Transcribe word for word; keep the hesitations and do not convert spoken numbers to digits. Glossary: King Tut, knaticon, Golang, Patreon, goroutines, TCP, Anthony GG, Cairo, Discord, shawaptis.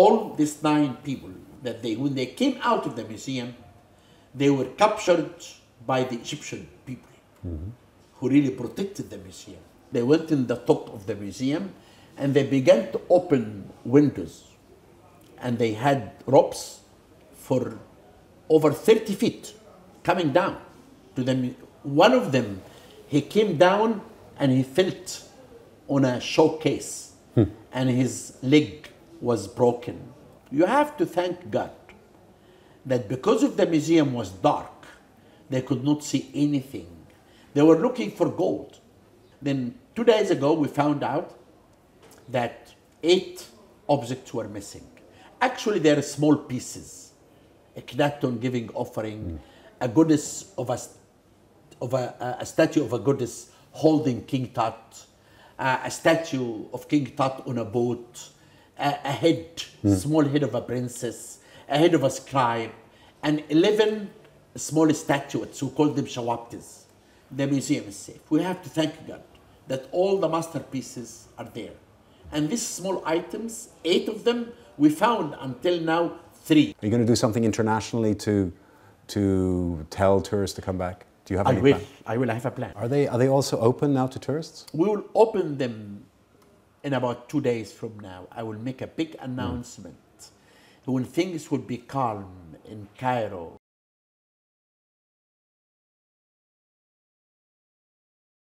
all these nine people, that they, when they came out of the museum, they were captured by the Egyptian people, mm-hmm. who really protected the museum. They went in the top of the museum and they began to open windows, and they had ropes for over thirty feet coming down to them. One of them, he came down and he felt on a showcase, hmm. and his leg was broken. You have to thank God that because of the museum was dark, they could not see anything. They were looking for gold. Then two days ago, we found out that eight objects were missing. Actually, they are small pieces. A knaticon giving offering, a goddess of a, of a, a statue of a goddess holding King Tut, uh, a statue of King Tut on a boat, a, a head, mm. small head of a princess, a head of a scribe, and eleven small statuettes, who call them shawaptis. The museum is safe. We have to thank God that all the masterpieces are there. And these small items, eight of them, we found until now three. Are you going to do something internationally to, to tell tourists to come back? Do you have any I will. Plan? I will. I have a plan. Are they, are they also open now to tourists? We will open them in about two days from now. I will make a big announcement mm. when things will be calm in Cairo.